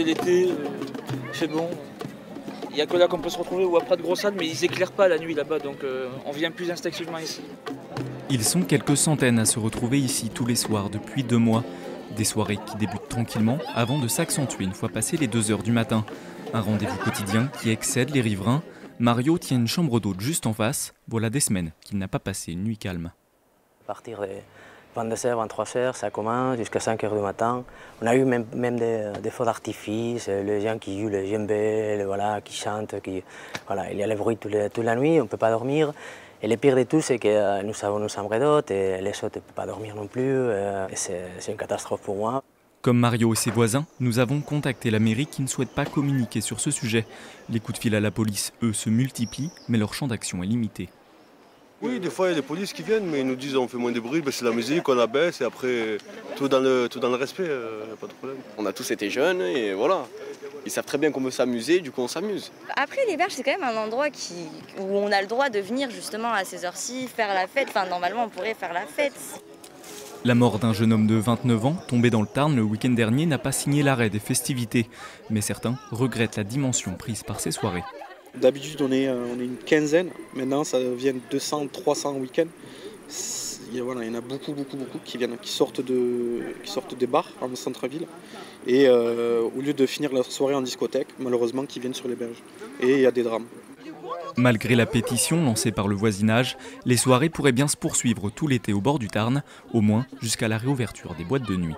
c'est l'été, c'est bon. Il n'y a que là qu'on peut se retrouver ou après de Grossade, mais ils éclairent pas la nuit là-bas, donc on vient plus instinctivement ici. Ils sont quelques centaines à se retrouver ici tous les soirs depuis 2 mois. Des soirées qui débutent tranquillement avant de s'accentuer une fois passées les 2 heures du matin. Un rendez-vous quotidien qui excède les riverains. Mario tient une chambre d'hôte juste en face. Voilà des semaines qu'il n'a pas passé une nuit calme. À partir de 22h, 23h, ça commence jusqu'à 5h du matin. On a eu même des feux d'artifice, les gens qui jouent les djembés, voilà, qui chantent. Voilà, il y a le bruit toute la nuit, on ne peut pas dormir. Et le pire de tout, c'est que nous sommes redoutes et les autres ne peuvent pas dormir non plus. C'est une catastrophe pour moi. Comme Mario et ses voisins, nous avons contacté la mairie qui ne souhaite pas communiquer sur ce sujet. Les coups de fil à la police, eux, se multiplient, mais leur champ d'action est limité. Oui, des fois, il y a des polices qui viennent, mais ils nous disent on fait moins de bruit, ben, c'est la musique, on la baisse, et après, tout dans le respect, pas de problème. On a tous été jeunes, et voilà. Ils savent très bien qu'on veut s'amuser, du coup on s'amuse. Après les berges, c'est quand même un endroit où on a le droit de venir justement à ces heures-ci, faire la fête. Enfin normalement on pourrait faire la fête. La mort d'un jeune homme de 29 ans, tombé dans le Tarn le week-end dernier, n'a pas signé l'arrêt des festivités. Mais certains regrettent la dimension prise par ces soirées. D'habitude on est une quinzaine, maintenant ça devient 200, 300 week-ends. Voilà, il y en a beaucoup qui sortent des bars en centre-ville et au lieu de finir leur soirée en discothèque, malheureusement, qui viennent sur les berges. Et il y a des drames. Malgré la pétition lancée par le voisinage, les soirées pourraient bien se poursuivre tout l'été au bord du Tarn, au moins jusqu'à la réouverture des boîtes de nuit.